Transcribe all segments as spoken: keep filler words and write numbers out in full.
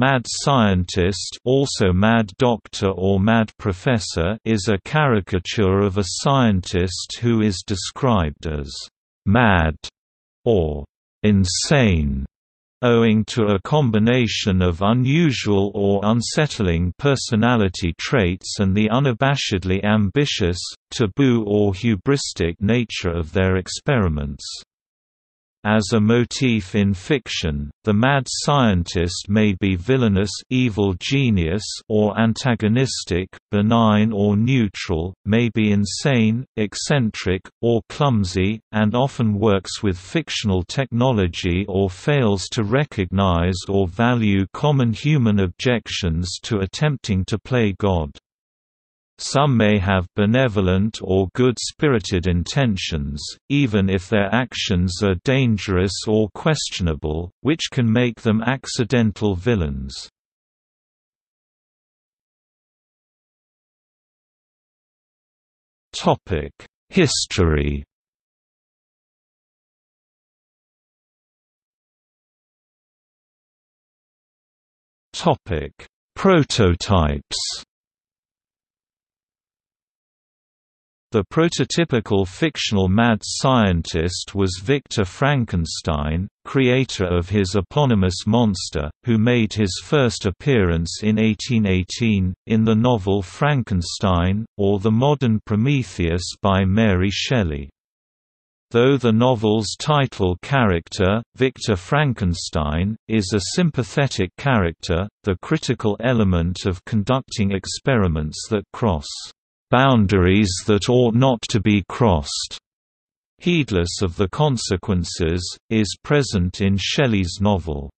Mad scientist, also mad doctor or mad professor, is a caricature of a scientist who is described as mad or insane, owing to a combination of unusual or unsettling personality traits and the unabashedly ambitious, taboo or hubristic nature of their experiments. As a motif in fiction, the mad scientist may be villainous, evil genius, or antagonistic, benign or neutral, may be insane, eccentric, or clumsy, and often works with fictional technology or fails to recognize or value common human objections to attempting to play God. Some may have benevolent or good-spirited intentions, even if their actions are dangerous or questionable, which can make them accidental villains. History. Prototypes. The prototypical fictional mad scientist was Victor Frankenstein, creator of his eponymous monster, who made his first appearance in eighteen eighteen, in the novel Frankenstein, or The Modern Prometheus by Mary Shelley. Though the novel's title character, Victor Frankenstein, is a sympathetic character, the critical element of conducting experiments that cross boundaries that ought not to be crossed, heedless of the consequences, is present in Shelley's novel.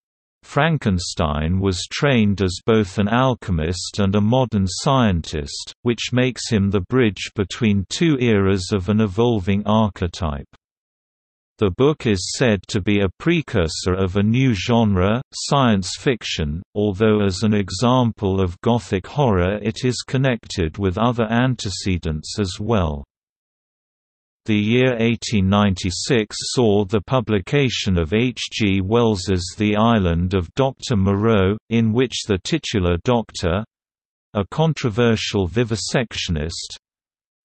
Frankenstein was trained as both an alchemist and a modern scientist, which makes him the bridge between two eras of an evolving archetype. The book is said to be a precursor of a new genre, science fiction, although as an example of Gothic horror it is connected with other antecedents as well. The year eighteen ninety-six saw the publication of H G Wells's The Island of Doctor Moreau, in which the titular doctor—a controversial vivisectionist—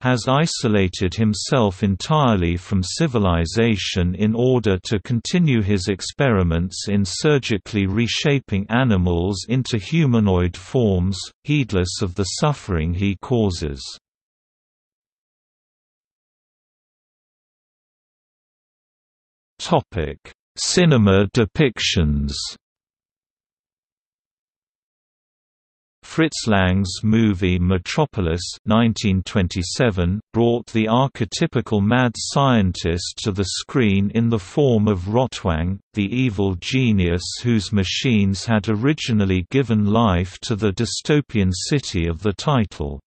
has isolated himself entirely from civilization in order to continue his experiments in surgically reshaping animals into humanoid forms, heedless of the suffering he causes. Topic: Cinema depictions. Fritz Lang's movie Metropolis nineteen twenty-seven brought the archetypical mad scientist to the screen in the form of Rotwang, the evil genius whose machines had originally given life to the dystopian city of the title.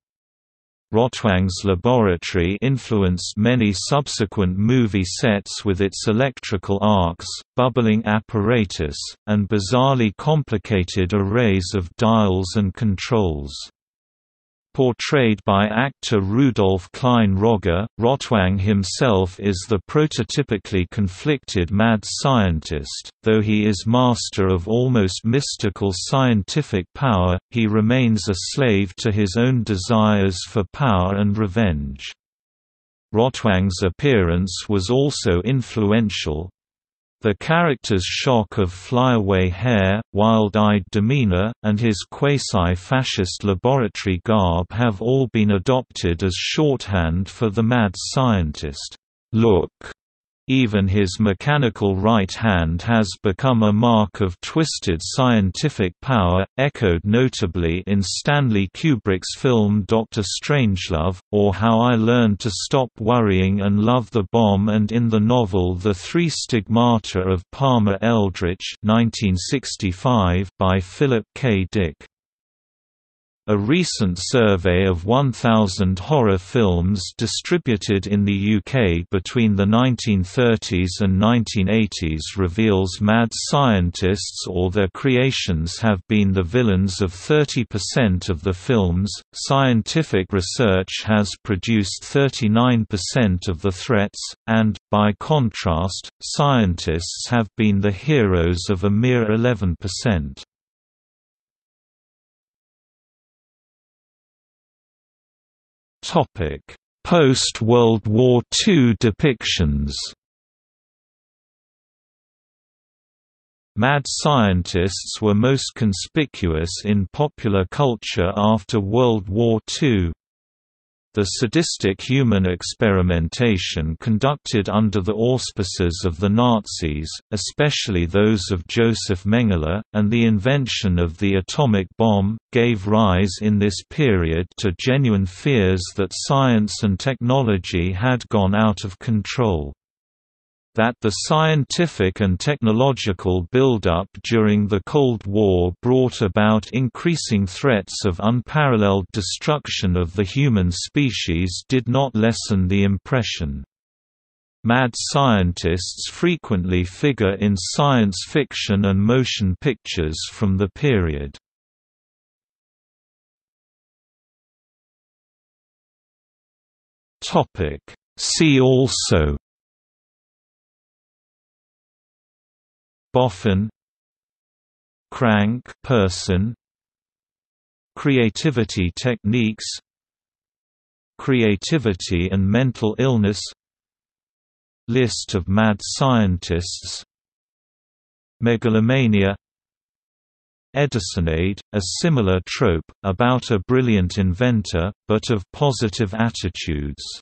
Rotwang's laboratory influenced many subsequent movie sets with its electrical arcs, bubbling apparatus, and bizarrely complicated arrays of dials and controls. Portrayed by actor Rudolf Klein-Rogge, Rotwang himself is the prototypically conflicted mad scientist. Though he is master of almost mystical scientific power, he remains a slave to his own desires for power and revenge. Rotwang's appearance was also influential. The character's shock of flyaway hair, wild-eyed demeanor, and his quasi-fascist laboratory garb have all been adopted as shorthand for the mad scientist look. Even his mechanical right hand has become a mark of twisted scientific power, echoed notably in Stanley Kubrick's film Doctor Strangelove, or How I Learned to Stop Worrying and Love the Bomb, and in the novel The Three Stigmata of Palmer Eldritch nineteen sixty-five by Philip K. Dick. A recent survey of one thousand horror films distributed in the U K between the nineteen thirties and nineteen eighties reveals mad scientists or their creations have been the villains of thirty percent of the films. Scientific research has produced thirty-nine percent of the threats, and, by contrast, scientists have been the heroes of a mere eleven percent. Post-World War Two depictions. Mad scientists were most conspicuous in popular culture after World War Two. The sadistic human experimentation conducted under the auspices of the Nazis, especially those of Joseph Mengele, and the invention of the atomic bomb, gave rise in this period to genuine fears that science and technology had gone out of control. That the scientific and technological build-up during the Cold War brought about increasing threats of unparalleled destruction of the human species did not lessen the impression. Mad scientists frequently figure in science fiction and motion pictures from the period. See also: Boffin, crank person, creativity techniques, creativity and mental illness, list of mad scientists, megalomania, Edisonade, a similar trope, about a brilliant inventor, but of positive attitudes.